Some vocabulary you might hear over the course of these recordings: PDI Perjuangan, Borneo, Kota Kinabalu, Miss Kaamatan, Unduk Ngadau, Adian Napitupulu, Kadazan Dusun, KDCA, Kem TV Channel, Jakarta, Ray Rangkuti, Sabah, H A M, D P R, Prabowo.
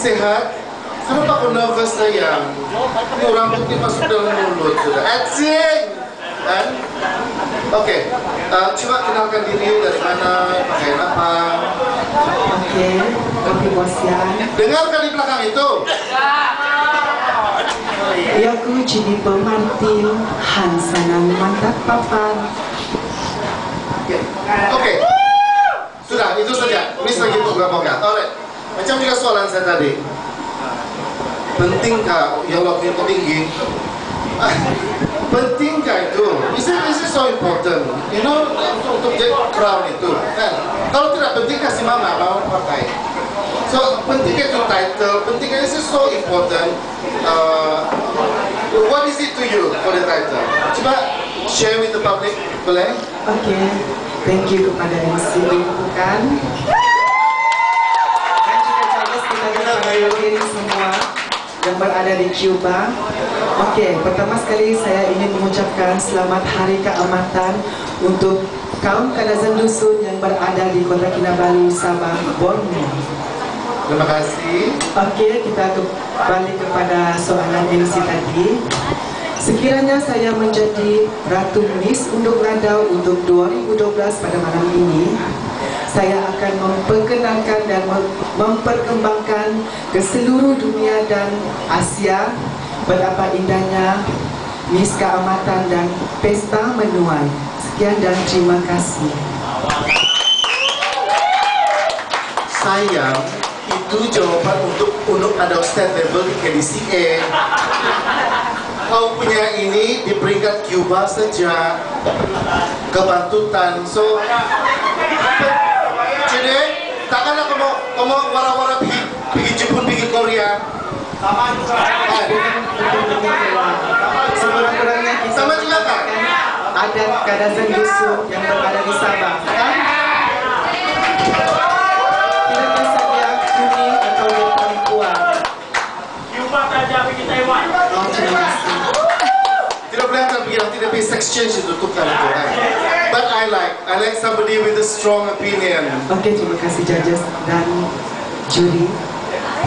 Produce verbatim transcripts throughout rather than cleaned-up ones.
sehat. Kenapa kau nafas sayang? Orang putih masuk dalam mulut sudah. Atsik! Kan? Oke, okay. uh, coba kenalkan diri dari mana, pakai apa. Oke, Kopi Bosyan. Dengar kali belakang itu. Ya aku jadi pemantil Hansanan mantap papan. Oke, okay. Sudah, itu saja. Miss lagi untuk ngomongnya. Alright, macam juga soalan saya tadi. Pentingkah yang waktu itu tinggi? Pentingkah itu? Is it, is it so important? You know, untuk jadi crown itu kan? Kalau tidak penting kasih mama mau pakai. So pentingnya itu title, pentingnya is it so important? Uh, what is it to you for the title? Coba share with the public, boleh? Oke, okay. Thank you kepada yang sini bukan. Dan juga terima kasih kepada semua yang berada di Cuba. Oke, okay, pertama sekali saya ingin mengucapkan selamat Hari Kaamatan untuk kaum Kadazan Dusun yang berada di Kota Kinabalu, Sabah, Borneo. Terima kasih. Oke, okay, kita kembali kepada soalan M C tadi. Sekiranya saya menjadi Ratu Miss Unduk Ngadau untuk dua ribu dua belas pada malam ini, saya akan memperkenalkan dan memperkembangkan ke seluruh dunia dan Asia betapa indahnya Miss Kaamatan dan Pesta Menuai. Sekian dan terima kasih. Sayang, itu jawaban untuk Unduk Ngadau State Level di K D C A. Kau punya ini di peringkat Cuba sejak kebantutan. So takkan aku mau ngomong wara-wara pergi pergi Jepun, pergi Korea. Sama juga. Sebenarnya sama juga kan? Ada Kadazan Dusun yang berada di Sabah, kan? Tidak bisa diakui atau diperempuan. Jumpa saja pergi Taiwan. Tidak boleh kan pergi, tidak bisa exchange itu tukar itu kan? But I like, I like somebody with a strong opinion. Oke, okay, terima kasih judges dan juri.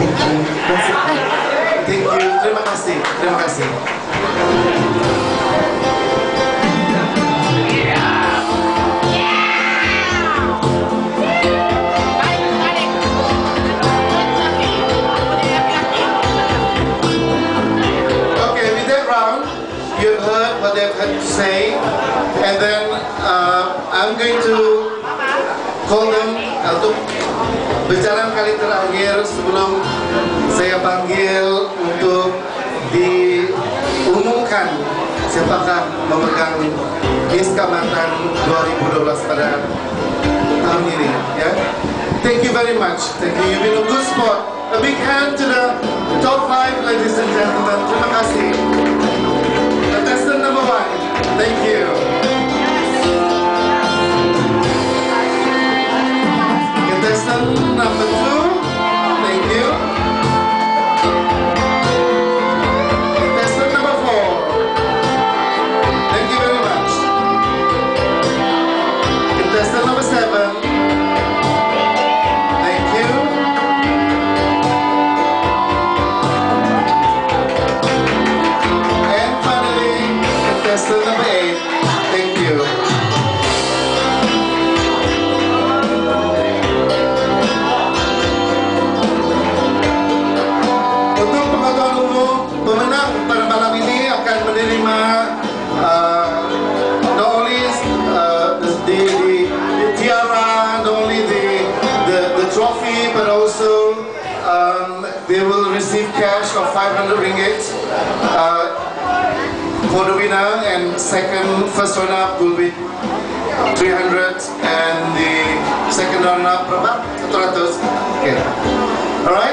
Thank you. Thank you. Terima kasih. Terima kasih. Okay, with that round, you heard what they've had to say, and then uh, I'm going to call them untuk bicara kali terakhir sebelum saya panggil untuk diumumkan siapakah memegang Miss Kaamatan dua ribu dua belas pada tahun ini. Yeah? Thank you very much. Thank you. You've been a good sport. A big hand to the top five, ladies and gentlemen. Terima kasih. Contestant number one. Thank you. Contestant number two, thank you. Contestant number four, thank you very much. Contestant number seven, thank you. And finally, contestant number eight, thank you. Cash of five hundred ringgit uh, for the winner, and second first runner-up will be three hundred, and the second runner-up berapa? seratus. Okay. Alright.